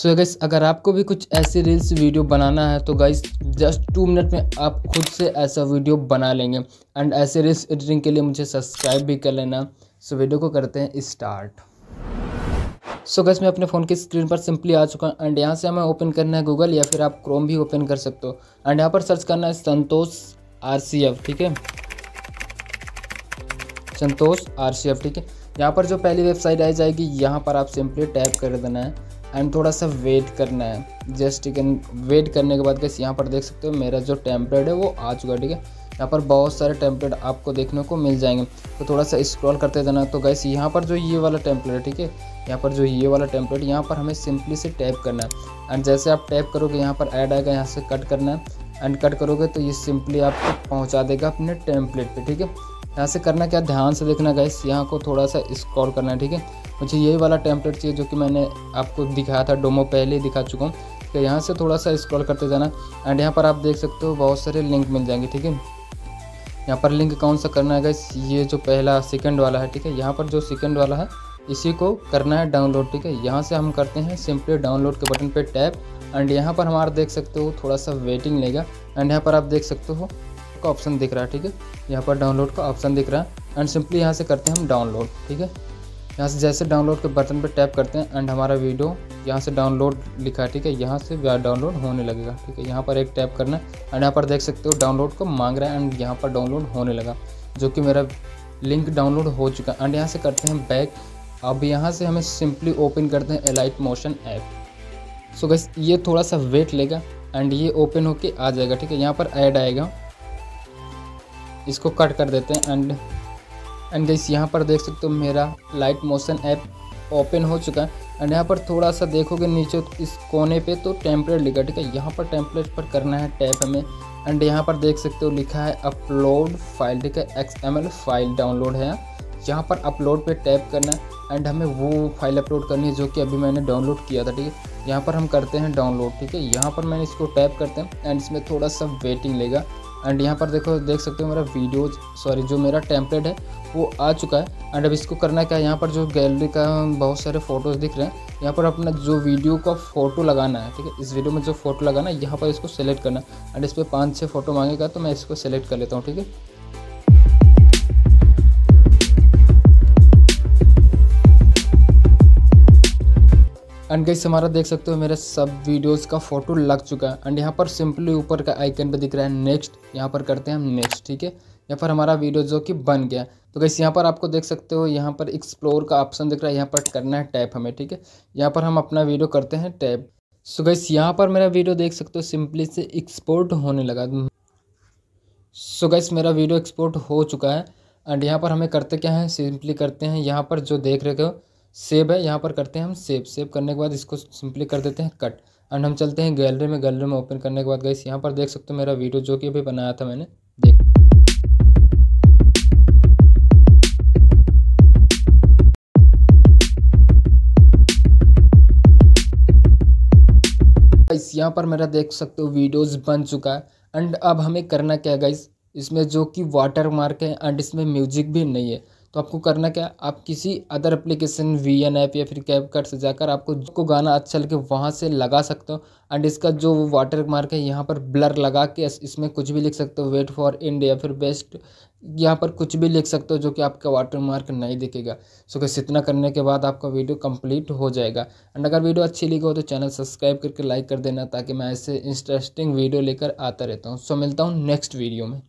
So guys अगर आपको भी कुछ ऐसी रील्स वीडियो बनाना है तो गाइस जस्ट 2 मिनट में आप खुद से ऐसा वीडियो बना लेंगे। एंड ऐसे रील्स एडिटिंग के लिए मुझे सब्सक्राइब भी कर लेना। सो वीडियो को करते हैं स्टार्ट। सो गाइस मैं अपने फ़ोन की स्क्रीन पर सिंपली आ चुका हूँ एंड यहाँ से हमें ओपन करना है गूगल, या फिर आप क्रोम भी ओपन कर सकते हो। एंड यहाँ पर सर्च करना है संतोष RCF, ठीक है, संतोष RCF, ठीक है। यहाँ पर जो पहली वेबसाइट आ जाएगी यहाँ पर आप सिंपली टैप कर देना है एंड थोड़ा सा वेट करना है जस्ट, ठीक है। वेट करने के बाद गाइस यहाँ पर देख सकते हो मेरा जो टेम्पलेट है वो आ चुका है, ठीक है। यहाँ पर बहुत सारे टेम्पलेट आपको देखने को मिल जाएंगे, तो थोड़ा सा स्क्रॉल करते जाना। तो गाइस यहाँ पर जो ये वाला टेम्पलेट है, ठीक है, यहाँ पर जो ये वाला टेम्पलेट यहाँ पर हमें सिंपली से टैप करना है। एंड जैसे आप टैप करोगे यहाँ पर ऐड आएगा, यहाँ से कट करना है एंड कट करोगे तो ये सिंपली आपको पहुँचा देगा अपने टेम्पलेट पे, ठीक है। यहाँ से करना क्या, ध्यान से देखना गाइस, यहाँ को थोड़ा सा स्क्रॉल करना है, ठीक है। मुझे यही वाला टेम्पलेट चाहिए जो कि मैंने आपको दिखाया था, डोमो पहले ही दिखा चुका हूँ। तो यहाँ से थोड़ा सा स्क्रॉल करते जाना एंड यहाँ पर आप देख सकते हो बहुत सारे लिंक मिल जाएंगे, ठीक है। यहाँ पर लिंक कौन सा करना है गाइस, ये जो पहला सेकेंड वाला है, ठीक है, यहाँ पर जो सेकेंड वाला है इसी को करना है डाउनलोड, ठीक है। यहाँ से हम करते हैं सिंपली डाउनलोड के बटन पर टैप एंड यहाँ पर हमारा देख सकते हो थोड़ा सा वेटिंग लेगा। एंड यहाँ पर आप देख सकते हो का ऑप्शन दिख रहा है, ठीक है, यहाँ पर डाउनलोड का ऑप्शन दिख रहा है। एंड सिंपली यहाँ से करते हैं हम डाउनलोड, ठीक है। यहाँ से जैसे डाउनलोड के बटन पर टैप करते हैं एंड हमारा वीडियो यहाँ से डाउनलोड लिखा है, ठीक है, यहाँ से डाउनलोड होने लगेगा, ठीक है। यहाँ पर एक टैप करना है एंड यहाँ पर देख सकते हो डाउनलोड को मांग रहा है एंड यहाँ पर डाउनलोड होने लगा, जो कि मेरा लिंक डाउनलोड हो चुका है। एंड यहाँ से करते हैं बैक। अब यहाँ से हमें सिंपली ओपन करते हैं elite motion app. So guys ये थोड़ा सा वेट लेगा एंड ये ओपन होके आ जाएगा, ठीक है। यहाँ पर ऐड आएगा, इसको कट कर देते हैं। एंड गाइस यहाँ पर देख सकते हो मेरा लाइट मोशन ऐप ओपन हो चुका है। एंड यहाँ पर थोड़ा सा देखोगे नीचे इस कोने पे तो टेम्पलेट लिखा, ठीक है, यहाँ पर टेम्पलेट पर करना है टैप हमें। एंड यहाँ पर देख सकते हो लिखा है अपलोड फाइल, ठीक है, XML फाइल डाउनलोड है, यहाँ पर अपलोड पे टैप करना है। एंड हमें वो फाइल अपलोड करनी है जो कि अभी मैंने डाउनलोड किया था, ठीक है। यहाँ पर हम करते हैं डाउनलोड, ठीक है। यहाँ पर मैंने इसको टैप करते हैं एंड इसमें थोड़ा सा वेटिंग लेगा। एंड यहाँ पर देखो देख सकते हो मेरा वीडियोज सॉरी जो मेरा टेम्पलेट है वो आ चुका है। एंड अब इसको करना क्या है, यहाँ पर जो गैलरी का बहुत सारे फ़ोटोज़ दिख रहे हैं, यहाँ पर अपना जो वीडियो का फ़ोटो लगाना है, ठीक है, इस वीडियो में जो फ़ोटो लगाना है यहाँ पर इसको सेलेक्ट करना है। एंड इस पर 5-6 फ़ोटो मांगेगा तो मैं इसको सेलेक्ट कर लेता हूँ, ठीक है। एंड गाइस हमारा देख सकते हो मेरा सब वीडियोस का फ़ोटो लग चुका है। एंड यहाँ पर सिंपली ऊपर का आइकन पे दिख रहा है नेक्स्ट, यहाँ पर करते हैं हम नेक्स्ट, ठीक है। यहाँ पर हमारा वीडियो जो कि बन गया। तो गाइस यहाँ पर आपको देख सकते हो यहाँ पर एक्सप्लोर का ऑप्शन दिख रहा है, यहाँ पर करना है टैप हमें, ठीक है। यहाँ पर हम अपना वीडियो करते हैं टैप। सो गाइस यहाँ पर मेरा वीडियो देख सकते हो सिंपली से एक्सपोर्ट होने लगा। सो गाइस मेरा वीडियो एक्सपोर्ट हो चुका है। एंड यहाँ पर हमें करते क्या है, सिंपली करते हैं यहाँ पर जो देख रहे हो सेव है, यहाँ पर करते हैं हम सेव। सेव करने के बाद इसको सिंपली कर देते हैं कट एंड हम चलते हैं गैलरी में। गैलरी में ओपन करने के बाद गाइस यहाँ पर देख सकते हो मेरा वीडियो जो कि अभी बनाया था मैंने देख। गाइस यहाँ पर मेरा देख सकते हो वीडियोस बन चुका है। एंड अब हमें करना क्या है गाइस, इसमें जो कि वाटरमार्क है एंड इसमें म्यूजिक भी नहीं है, तो आपको करना क्या, आप किसी अदर एप्लीकेशन VN ऐप या फिर CapCut से जाकर आपको गाना अच्छा लगे वहाँ से लगा सकते हो। एंड इसका जो वाटरमार्क है यहाँ पर ब्लर लगा के इसमें कुछ भी लिख सकते हो, वेट फॉर एंड या फिर बेस्ट, यहाँ पर कुछ भी लिख सकते हो जो कि आपका वाटरमार्क नहीं दिखेगा। सो गाइस इतना करने के बाद आपका वीडियो कंप्लीट हो जाएगा। एंड अगर वीडियो अच्छी लगी हो तो चैनल सब्सक्राइब करके लाइक कर देना, ताकि मैं ऐसे इंटरेस्टिंग वीडियो लेकर आता रहता हूँ। सो मिलता हूँ नेक्स्ट वीडियो में।